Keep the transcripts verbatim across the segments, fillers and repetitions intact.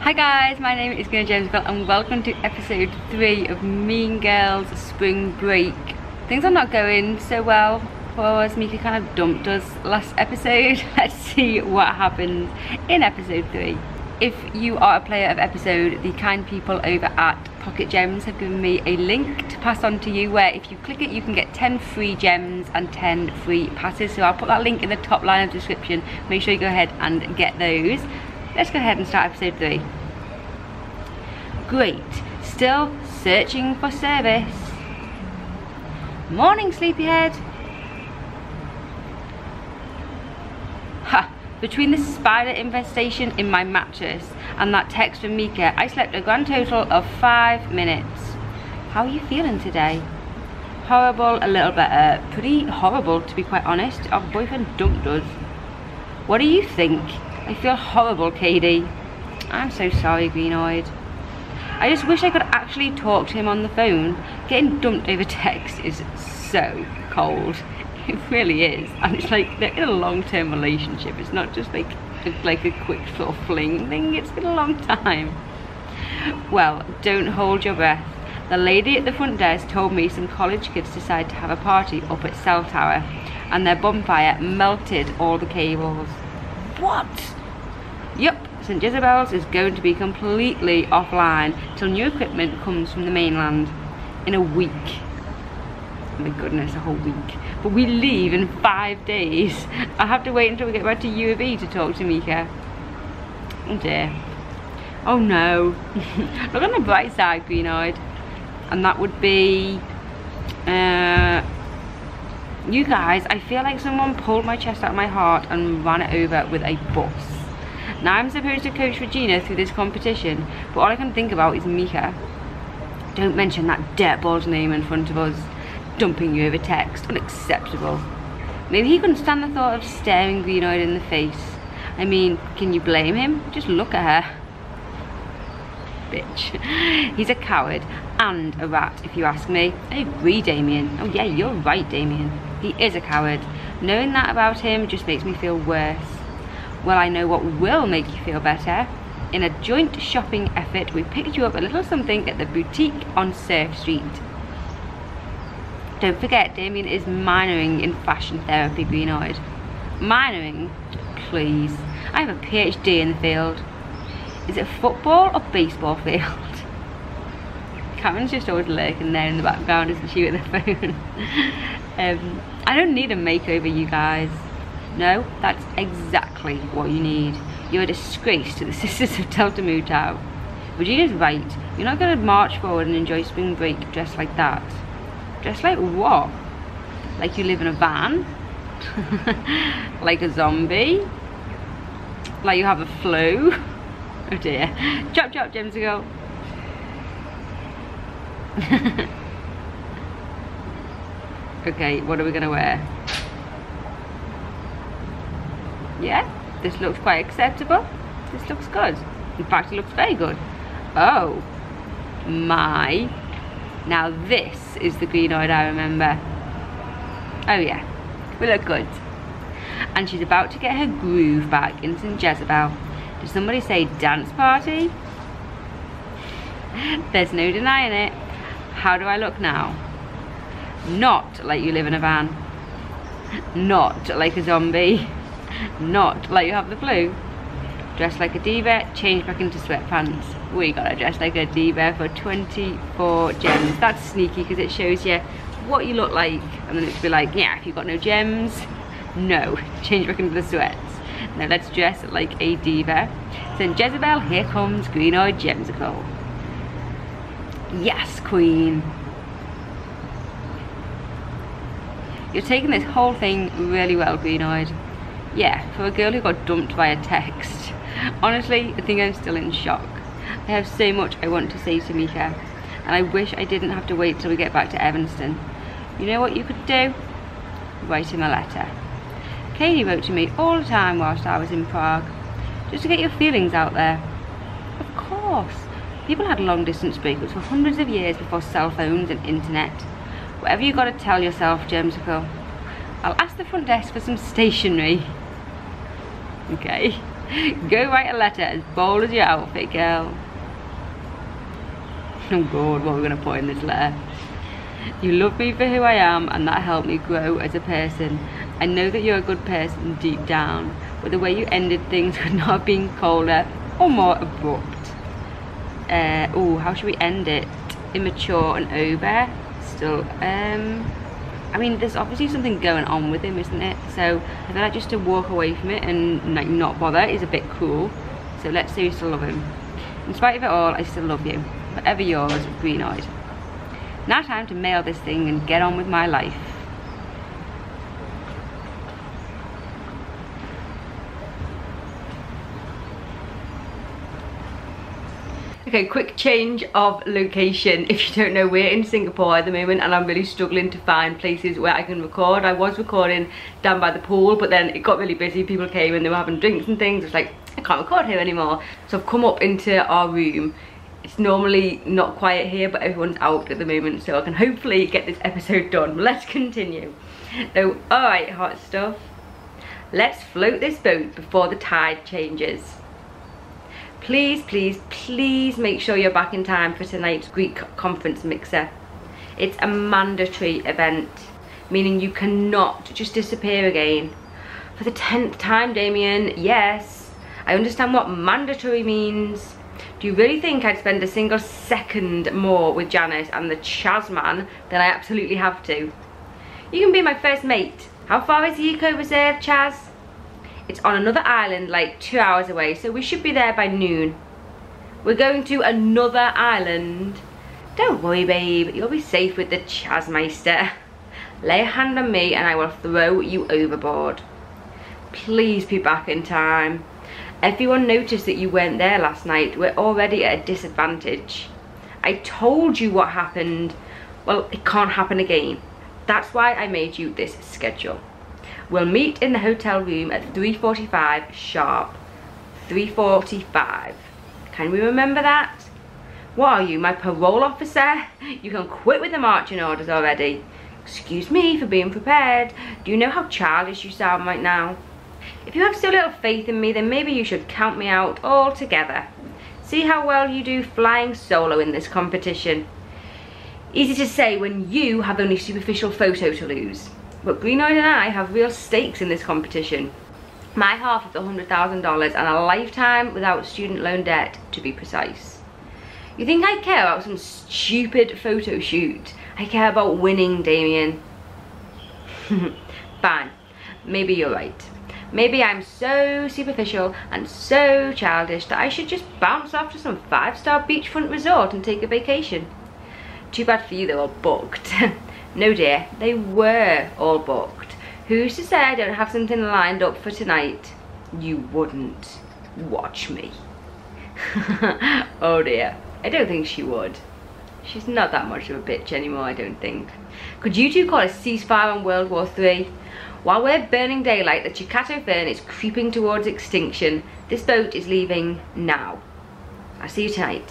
Hi guys, my name is Gina Jamesbell and welcome to episode three of Mean Girls Spring Break. Things are not going so well for us. Mika kind of dumped us last episode. Let's see what happens in episode three. If you are a player of episode, the kind people over at Pocket Gems have given me a link to pass on to you where if you click it you can get ten free gems and ten free passes. So I'll put that link in the top line of the description. Make sure you go ahead and get those. Let's go ahead and start episode three. Great. Still searching for service. Morning, sleepyhead. Ha! Between the spider infestation in my mattress and that text from Mika, I slept a grand total of five minutes. How are you feeling today? Horrible, a little better. Pretty horrible, to be quite honest. Our boyfriend dumped us. What do you think? I feel horrible, Katie. I'm so sorry, Greenoid. I just wish I could actually talk to him on the phone. Getting dumped over text is so cold. It really is, and it's like they're in a long-term relationship. It's not just like it's like a quick sort of fling thing. It's been a long time. Well, don't hold your breath. The lady at the front desk told me some college kids decided to have a party up at Cell Tower, and their bonfire melted all the cables. What? Yup, Saint Jezebel's is going to be completely offline till new equipment comes from the mainland in a week. Oh my goodness, a whole week. But we leave in five days. I have to wait until we get back to U of E to talk to Mika. Oh dear. Oh no. Look on the bright side, Greenoid. And that would be... Uh, you guys, I feel like someone pulled my chest out of my heart and ran it over with a bus. Now I'm supposed to coach Regina through this competition, but all I can think about is Mika. Don't mention that dirtball's name in front of us. Dumping you over text. Unacceptable. Maybe he couldn't stand the thought of staring Greenoid in the face. I mean, can you blame him? Just look at her. Bitch. He's a coward and a rat, if you ask me. I agree, Damien. Oh yeah, you're right, Damien. He is a coward. Knowing that about him just makes me feel worse. Well, I know what will make you feel better. In a joint shopping effort, we picked you up a little something at the boutique on Surf Street. Don't forget, Damien is minoring in fashion therapy, Greenoid. Minoring? Please. I have a PhD in the field. Is it football or baseball field? Karen's just always lurking there in the background, isn't she, with her phone? um, I don't need a makeover, you guys. No, that's exactly what you need. You're a disgrace to the Sisters of Teltamutau. Regina's right. You're not going to march forward and enjoy spring break dressed like that. Dressed like what? Like you live in a van? Like a zombie? Like you have a flu? Oh dear. Chop chop, Gemsicle. Okay, what are we gonna wear? Yeah, this looks quite acceptable. This looks good. In fact, it looks very good. Oh my. Now this is the Greenoid I remember. Oh yeah, we look good. And she's about to get her groove back in Saint Jezebel. Did somebody say dance party? There's no denying it. How do I look now? Not like you live in a van. Not like a zombie. Not like you have the flu. Dressed like a diva, change back into sweatpants. We gotta dress like a diva for twenty-four gems. That's sneaky because it shows you what you look like, and then it'd be like, yeah, if you've got no gems, no, change back into the sweats. Now let's dress like a diva. Saint Jezebel, here comes Greenoid Gemsicle. Yes, queen. You're taking this whole thing really well, Greenoid. Yeah, for a girl who got dumped by a text. Honestly, I think I'm still in shock. I have so much I want to say to Mika, and I wish I didn't have to wait till we get back to Evanston. You know what you could do? Write him a letter. Katie wrote to me all the time whilst I was in Prague, just to get your feelings out there. Of course, people had long distance breakups for hundreds of years before cell phones and internet. Whatever you got to tell yourself, Gemsicle. I'll ask the front desk for some stationery. Okay. Go write a letter as bold as your outfit, girl. Oh God, what are we going to put in this letter? You love me for who I am, and that helped me grow as a person. I know that you're a good person deep down, but the way you ended things could not have been colder or more abrupt. Uh, oh, how should we end it? Immature and over. Still, um, I mean, there's obviously something going on with him, isn't it? So I feel like just to walk away from it and like not bother is a bit cruel. So let's say we still love him. In spite of it all, I still love you. Forever yours, Greenoid. Now time to mail this thing and get on with my life. Okay, quick change of location. If you don't know, we're in Singapore at the moment and I'm really struggling to find places where I can record. I was recording down by the pool, but then it got really busy. People came and they were having drinks and things. It's like, I can't record here anymore. So I've come up into our room. It's normally not quiet here, but everyone's out at the moment, so I can hopefully get this episode done. Let's continue. So, alright, hot stuff. Let's float this boat before the tide changes. Please, please, please make sure you're back in time for tonight's Greek Conference Mixer. It's a mandatory event, meaning you cannot just disappear again. For the tenth time, Damien, yes. I understand what mandatory means. Do you really think I'd spend a single second more with Janice and the Chasman than I absolutely have to? You can be my first mate. How far is the eco reserve, Chaz? It's on another island like two hours away, so we should be there by noon. We're going to another island. Don't worry, babe, you'll be safe with the Chasmeister. Lay a hand on me and I will throw you overboard. Please be back in time. Everyone noticed that you weren't there last night. We're already at a disadvantage. I told you what happened. Well, it can't happen again. That's why I made you this schedule. We'll meet in the hotel room at three forty-five sharp. three forty-five. Can we remember that? What are you, my parole officer? You can quit with the marching orders already. Excuse me for being prepared. Do you know how childish you sound right now? If you have so little faith in me, then maybe you should count me out altogether. See how well you do flying solo in this competition. Easy to say when you have only superficial photo to lose. But Greenoid and I have real stakes in this competition. My half of the one hundred thousand dollars and a lifetime without student loan debt, to be precise. You think I care about some stupid photo shoot? I care about winning, Damien. Fine. Maybe you're right. Maybe I'm so superficial and so childish that I should just bounce off to some five-star beachfront resort and take a vacation. Too bad for you, they were all booked. No dear, they were all booked. Who's to say I don't have something lined up for tonight? You wouldn't. Watch me. Oh dear, I don't think she would. She's not that much of a bitch anymore, I don't think. Could you two call a ceasefire on World War Three? While we're burning daylight, the Chikato fern is creeping towards extinction. This boat is leaving now. I'll see you tonight.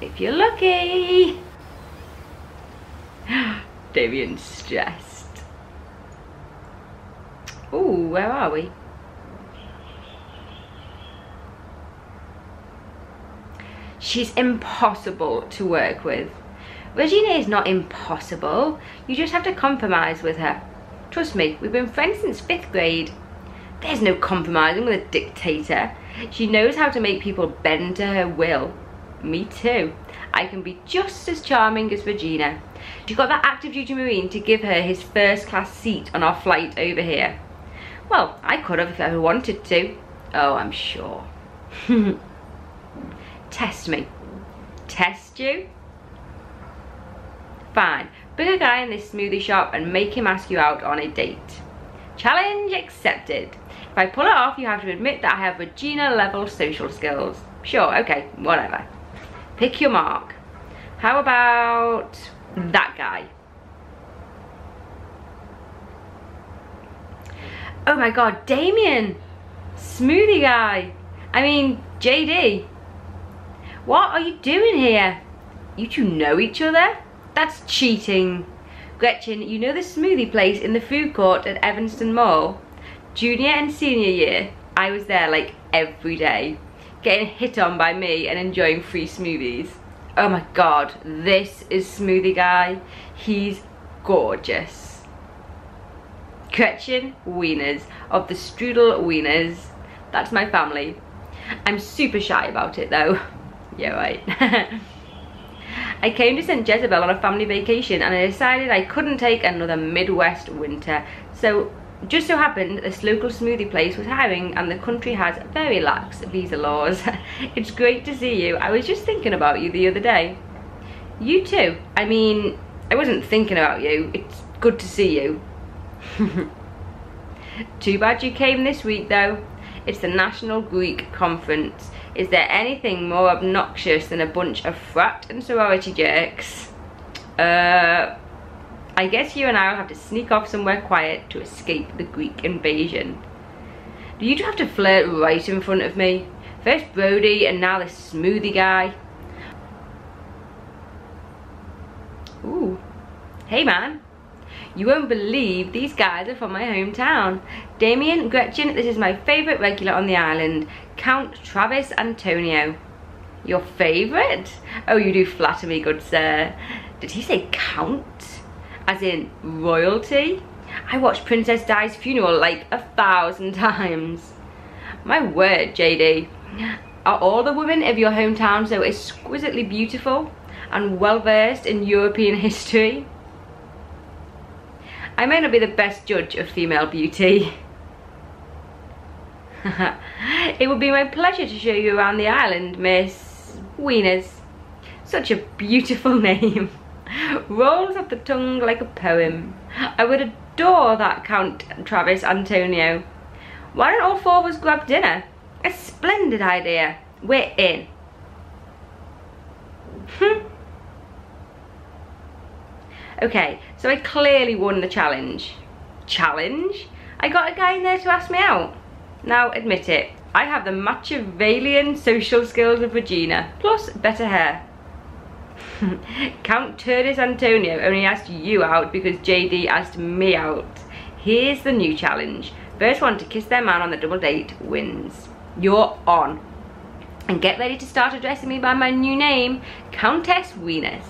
If you're lucky. Damien's stressed. Ooh, where are we? She's impossible to work with. Regina is not impossible. You just have to compromise with her. Trust me, we've been friends since fifth grade. There's no compromising with a dictator. She knows how to make people bend to her will. Me too. I can be just as charming as Regina. She got that active duty Marine to give her his first class seat on our flight over here. Well, I could have if I ever wanted to. Oh, I'm sure. Test me. Test you? Fine. Bring a guy in this smoothie shop and make him ask you out on a date. Challenge accepted. If I pull it off, you have to admit that I have Regina level social skills. Sure, okay, whatever. Pick your mark. How about that guy? Oh my God, Damien! Smoothie guy! I mean, J D. What are you doing here? You two know each other? That's cheating. Gretchen, you know the smoothie place in the food court at Evanston Mall? Junior and senior year, I was there like every day, getting hit on by me and enjoying free smoothies. Oh my god, this is smoothie guy. He's gorgeous. Gretchen Wieners of the Strudel Wieners. That's my family. I'm super shy about it though. Yeah, right. I came to Saint Jezebel on a family vacation and I decided I couldn't take another Midwest winter. So just so happened this local smoothie place was hiring and the country has very lax visa laws. It's great to see you. I was just thinking about you the other day. You too. I mean, I wasn't thinking about you. It's good to see you. Too bad you came this week though. It's the National Greek Conference. Is there anything more obnoxious than a bunch of frat and sorority jerks? Uh, I guess you and I will have to sneak off somewhere quiet to escape the Greek invasion. Do you have to flirt right in front of me? First Brody and now this smoothie guy. Ooh. Hey man. You won't believe these guys are from my hometown. Damien, Gretchen, this is my favourite regular on the island, Count Travis Antonio. Your favourite? Oh, you do flatter me, good sir. Did he say count? As in royalty? I watched Princess Di's funeral like a thousand times. My word, J D. Are all the women of your hometown so exquisitely beautiful and well versed in European history? I may not be the best judge of female beauty. It would be my pleasure to show you around the island, Miss Wieners. Such a beautiful name. Rolls off the tongue like a poem. I would adore that, Count Travis Antonio. Why don't all four of us grab dinner? A splendid idea. We're in. Hmm. Okay, so I clearly won the challenge. Challenge? I got a guy in there to ask me out. Now, admit it, I have the Machiavellian social skills of Regina, plus better hair. Count Turdis Antonio only asked you out because J D asked me out. Here's the new challenge. First one to kiss their man on the double date wins. You're on. And get ready to start addressing me by my new name, Countess Wieners.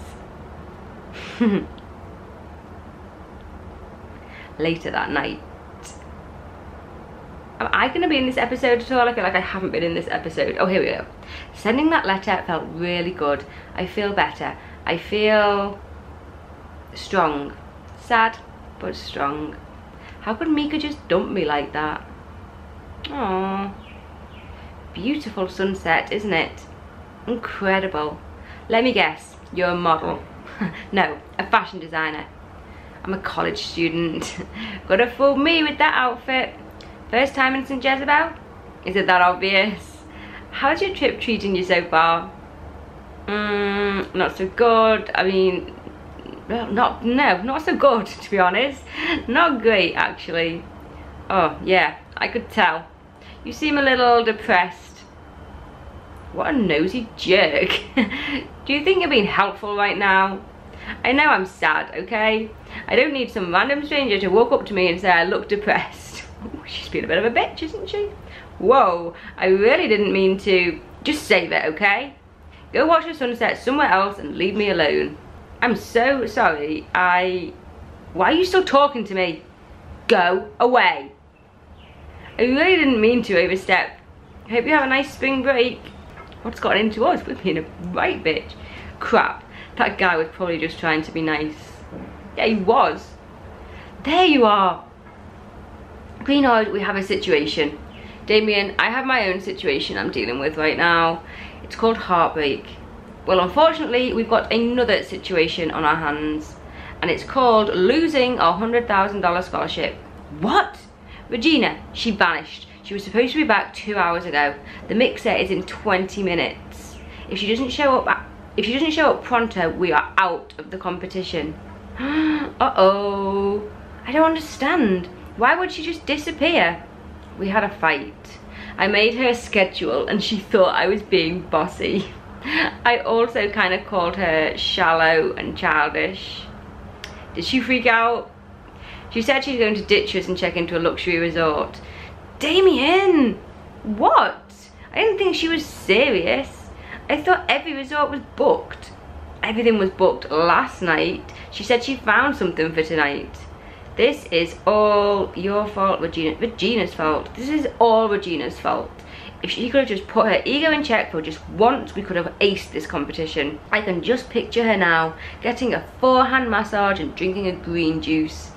Later that night. Am I going to be in this episode at all? I feel like I haven't been in this episode. Oh, here we go. Sending that letter felt really good. I feel better. I feel strong. Sad, but strong. How could Mika just dump me like that? Aww. Beautiful sunset, isn't it? Incredible. Let me guess. You're a model. No, a fashion designer. I'm a college student. Gotta fool me with that outfit. First time in Saint Jezebel? Is it that obvious? How's your trip treating you so far? Mmm, not so good. I mean, well, not, no, not so good, to be honest. Not great, actually. Oh, yeah, I could tell. You seem a little depressed. What a nosy jerk. Do you think you're being helpful right now? I know I'm sad, okay? I don't need some random stranger to walk up to me and say I look depressed. Ooh, she's been a bit of a bitch, isn't she? Whoa, I really didn't mean to. Just save it, okay? Go watch the sunset somewhere else and leave me alone. I'm so sorry, I... Why are you still talking to me? Go away. I really didn't mean to overstep. Hope you have a nice spring break. What's gotten into us? We're being a right bitch. Crap. That guy was probably just trying to be nice. Yeah, he was. There you are. Greenoid, we have a situation. Damien, I have my own situation I'm dealing with right now. It's called heartbreak. Well, unfortunately, we've got another situation on our hands. And it's called losing our one hundred thousand dollar scholarship. What? Regina, she vanished. She was supposed to be back two hours ago. The mixer is in twenty minutes. If she doesn't show up... If she doesn't show up pronto, we are out of the competition. Uh-oh. I don't understand. Why would she just disappear? We had a fight. I made her a schedule and she thought I was being bossy. I also kind of called her shallow and childish. Did she freak out? She said she's going to ditch us and check into a luxury resort. Damien! What? I didn't think she was serious. I thought every resort was booked. Everything was booked last night. She said she found something for tonight. This is all your fault, Regina. Regina's fault. This is all Regina's fault. If she could have just put her ego in check for just once, we could have aced this competition. I can just picture her now, getting a forehand massage and drinking a green juice.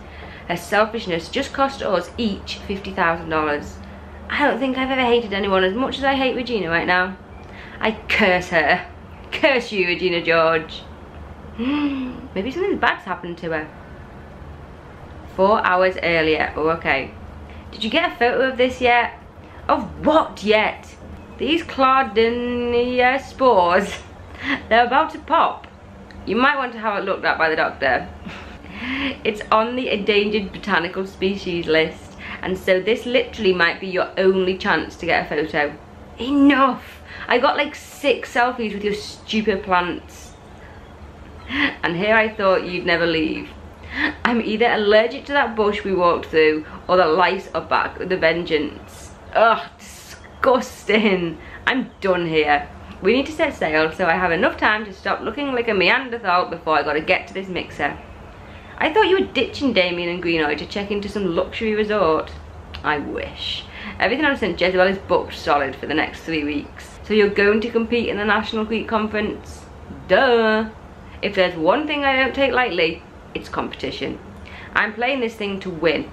Her selfishness just cost us each fifty thousand dollars. I don't think I've ever hated anyone as much as I hate Regina right now. I curse her. Curse you, Regina George. Maybe something bad's happened to her. Four hours earlier. Oh, okay. Did you get a photo of this yet? Of what yet? These Clardinia spores, they're about to pop. You might want to have it looked at by the doctor. It's on the endangered botanical species list, and so this literally might be your only chance to get a photo. Enough! I got like six selfies with your stupid plants. And here I thought you'd never leave. I'm either allergic to that bush we walked through, or the lice are back with a vengeance. Ugh, disgusting. I'm done here. We need to set sail, so I have enough time to stop looking like a Neanderthal before I gotta get to this mixer. I thought you were ditching Damien and Greenoid to check into some luxury resort. I wish. Everything on Saint Jezebel is booked solid for the next three weeks. So you're going to compete in the National Greek Conference? Duh. If there's one thing I don't take lightly, it's competition. I'm playing this thing to win.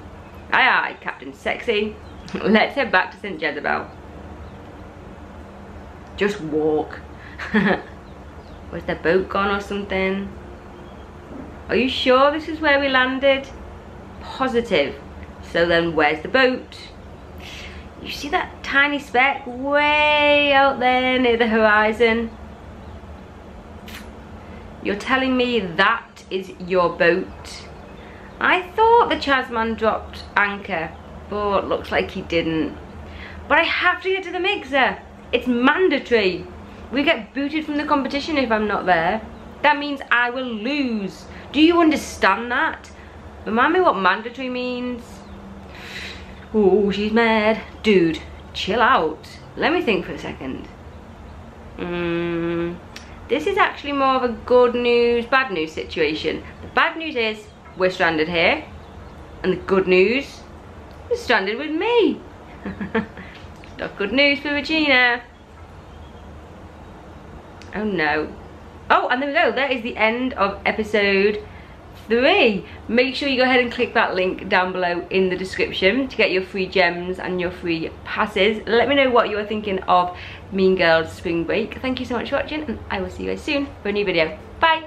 Aye aye, Captain Sexy. Let's head back to Saint Jezebel. Just walk. Was the boat gone or something? Are you sure this is where we landed? Positive. So then where's the boat? You see that tiny speck way out there near the horizon? You're telling me that is your boat? I thought the Chasman dropped anchor, but looks like he didn't. But I have to get to the mixer. It's mandatory. We get booted from the competition if I'm not there. That means I will lose. Do you understand that? Remind me what mandatory means. Oh, she's mad. Dude, chill out. Let me think for a second. Mm, this is actually more of a good news, bad news situation. The bad news is we're stranded here. And the good news, stranded with me. Not good news for Regina. Oh no. Oh, and there we go. That is the end of episode three. Make sure you go ahead and click that link down below in the description to get your free gems and your free passes. Let me know what you are thinking of Mean Girls Spring Break. Thank you so much for watching, and I will see you guys soon for a new video. Bye.